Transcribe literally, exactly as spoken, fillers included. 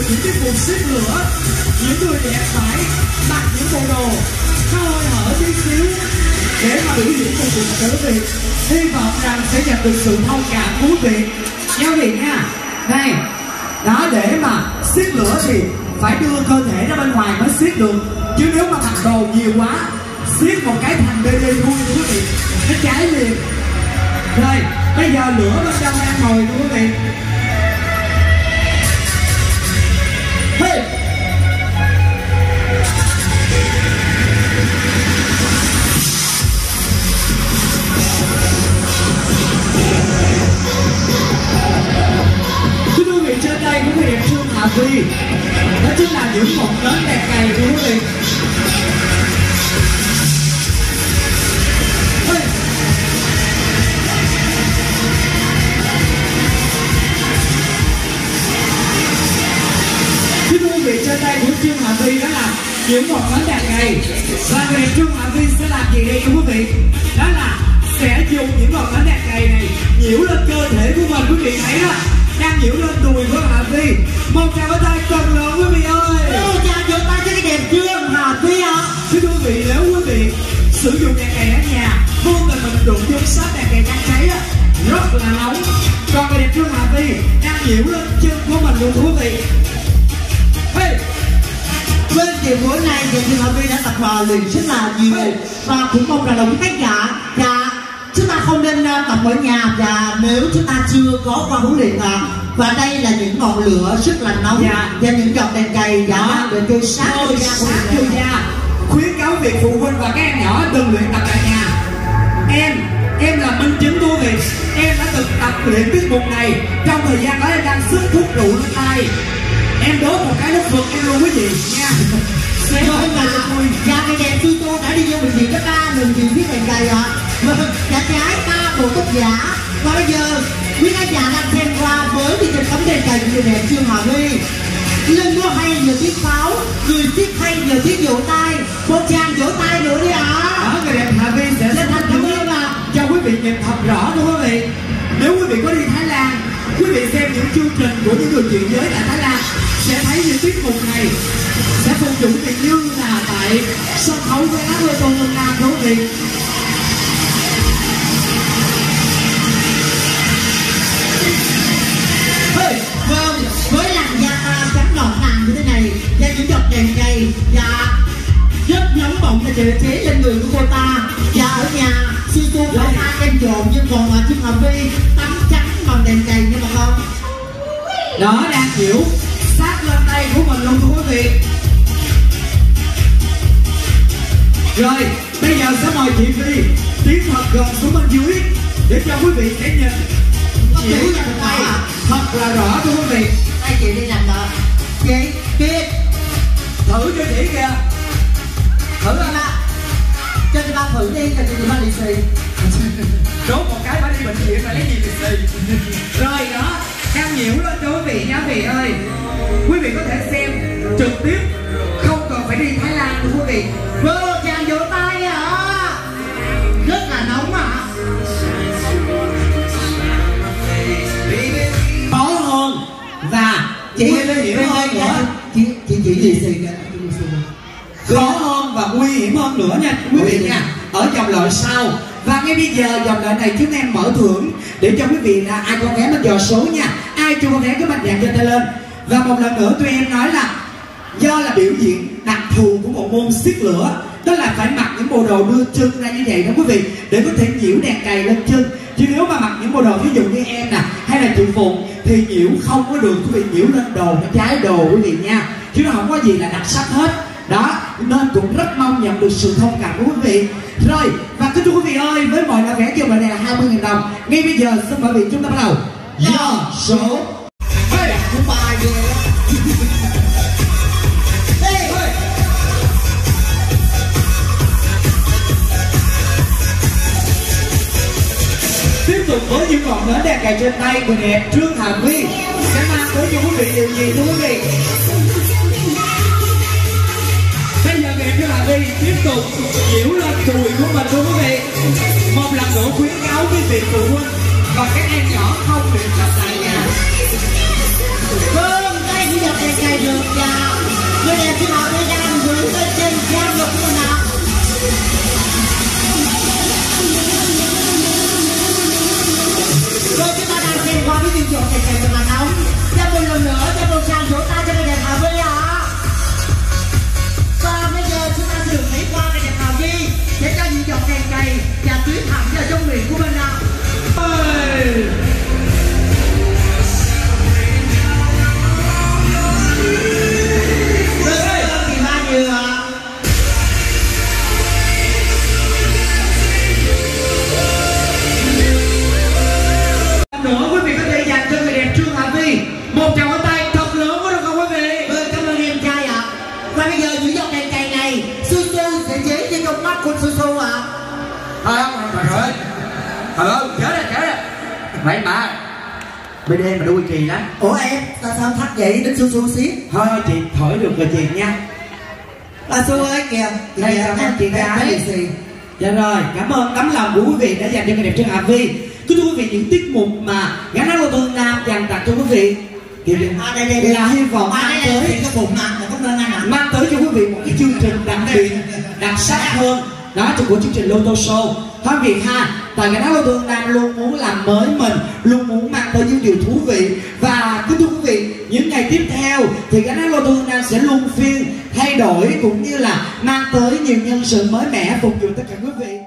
người trực tiếp buộc xếp lửa, những người đẹp phải mặc những bộ đồ hơi hở tí xíu để mà biểu diễn cùng cuộc sống Việt. Hy vọng rằng sẽ nhận được sự thông cảm của Việt nhau Việt nha. Này, đó, để mà xiết lửa thì phải đưa cơ thể ra bên ngoài mới xiết được, chứ nếu mà mặc đồ nhiều quá xiết một cái thành bê đê luôn quý vị, nó cháy liền. Rồi bây giờ lửa bên trong đang ngồi luôn quý vị. Hey! Trên đây của người đẹp Trương Hạ Vy, đó chính là những mộng lớn đẹp này của quý vị. Thưa quý vị, trên đây của Trương Hạ Vy đó là những mộng lớn đẹp này, và người đẹp Trương Hạ Vy sẽ làm gì đây quý vị? Đó là sẽ dùng những mộng lớn đẹp này này nhiễu lên cơ thể của mình, quý vị thấy đó, đang nhiễu lên đùi của Hạ Vy. Một tràng vỗ tay thật lớn quý vị ơi. Một tràng vỗ tay cho cái đẹp Trương Hạ Vy ạ. Thưa quý vị, nếu quý vị sử dụng đèn này ở nhà, vô tình mình đụng chung sớm đèn này đang cháy á, rất là nóng. Còn cái đẹp Trương Hạ Vy đang nhiễu lên chân của mình luôn quý vị. Hey! Bên chiều buổi nay thì Trương Hạ Vy đã tập hòa liền rất là nhiều, hey. Và cũng mong rằng là quý khách giả và chúng ta không nên tập ở nhà, và nếu chúng ta chưa có qua huấn luyện à, và đây là những ngọn lửa rất là nóng, dạ. Và những cặp đèn cày dạ, dạ. Để kêu sát kêu da, kêu da. Khuyến cáo việc phụ huynh và các em nhỏ từng luyện tập tại nhà. Em, em là minh chứng của việc em đã từng tập luyện tiết mục này trong thời gian đó em đang sức thuốc rượu lên tay. Em đốt một cái đất vực em luôn quý vị nha. Em ơi là mùi da cây đèn tui tô đã đi vô bệnh viện cấp ba mình thì biết đèn cày ạ. Đã trái ta bộ cốc giả. Và bây giờ quý khán giả đang xem qua với chương trình tấm đèn cày người đẹp Trương Hạ Vy. Lên múa hay nhờ tiếng pháo, người tiếp hay nhờ tiếng vỗ tay. Một tràng vỗ tay nữa đi ạ. Ở người đẹp Hạ Vy sẽ lên thanh cảm ơn ạ. Cho quý vị nhìn thật rõ luôn quý vị. Nếu quý vị có đi Thái Lan, quý vị xem những chương trình của những người chuyển giới tại Thái Lan sẽ thấy những tiết mục này sẽ phục vụ tình như là tại sân khấu gánh hát lô tô Hương Nam đúng không quý vị? Vâng, với làn da ta trắng đỏ tàn như thế này và những giọt đèn cày và rất nóng bỏng là trời chế lên người của cô ta. Và ở nhà sư cô của ta em dồn nhưng còn ở Trương Hạ Vy tắm trắng bằng đèn cày nha bà con. Đó, đang hiểu sát lên tay của mình luôn thưa quý vị. Rồi bây giờ sẽ mời chị Vy tiến thật gần xuống bên dưới để cho quý vị sẽ nhìn chỉ là tay thật là rõ thưa quý vị. Tay chị đi làm đợt chị kia thử cho chị kìa, thử anh ạ, cho chị ba thử đi cho chị ba lì xì. Đốt một cái phải đi bệnh viện phải lấy gì lì xì. Rồi đó, đang nhiễu lên cho quý vị nha quý vị ơi. Quý vị có thể xem trực tiếp, không cần phải đi Thái Lan thưa quý vị. Vô chàng vỗ tay ạ, rất là nóng ạ. Khó hơn và chị nguy hiểm hơn nữa. Chị chị chị gì xì kìa. Khó hơn và nguy hiểm hơn nữa nha quý vị nha. Ở dòng loại sau. Và ngay bây giờ dòng loại này chúng em mở thưởng để cho quý vị là ai có vé mình dò số nha. Ai chưa có vé cứ mạnh dạn cho tay lên. Và một lần nữa tụi em nói là do là biểu diễn đặc thù của một môn xiết lửa, đó là phải mặc những bộ đồ đưa chân ra như vậy đó quý vị, để có thể nhiễu đèn cày lên chân. Chứ nếu mà mặc những bộ đồ ví dụ như em nè hay là chị Phụng thì nhiễu không có được quý vị, nhiễu lên đồ nó cháy đồ quý vị nha, chứ nó không có gì là đặc sắc hết đó. Nên cũng rất mong nhận được sự thông cảm của quý vị. Rồi và kính thưa quý vị ơi, với mọi loại vé dòng loại này là hai mươi nghìn đồng. Ngay bây giờ xin mời quý vị chúng ta bắt đầu dò số. Hey, tiếp tục với những ngọn nến đèn cày trên tay của người đẹp Trương Hạ Vy sẽ mang tới cho quý vị điều gì thưa quý vị? Bây giờ người đẹp Trương Hạ Vy tiếp tục nhiễu lên đùi của mình thưa quý vị. Một lần nữa khuyến cáo quý vị phụ huynh và các em nhỏ không được tập tại nhà. Vâng, tay Vậy mà bên em mà đuôi kỳ lắm. Ủa em sao sao thắt vậy? Đến xu xu xí thôi chị thổi được rồi chị nha. À xu ơi kìa chị đây, kìa em chị gái. Dạ rồi, cảm ơn tấm lòng của quý vị đã dành cho cái đẹp Trương Hạ Vy. Cứ thưa quý vị, những tiết mục mà Gánh Hát Lô Tô Hương Nam dành tặng cho quý vị thì à, đây, đây, đây. Là hy vọng à, mang tới cái bụng mang tới cho quý vị một cái chương trình đặc biệt đặc sắc hơn đó của chương trình Lô Tô Show. Thôi Việt ha, tại Gánh Hát Lô Tô Hương Nam luôn muốn làm mới mình, luôn muốn mang tới những điều thú vị. Và cứ thưa quý vị, những ngày tiếp theo thì Gánh Hát Lô Tô Hương Nam sẽ luôn phiên thay đổi cũng như là mang tới nhiều nhân sự mới mẻ phục vụ tất cả quý vị.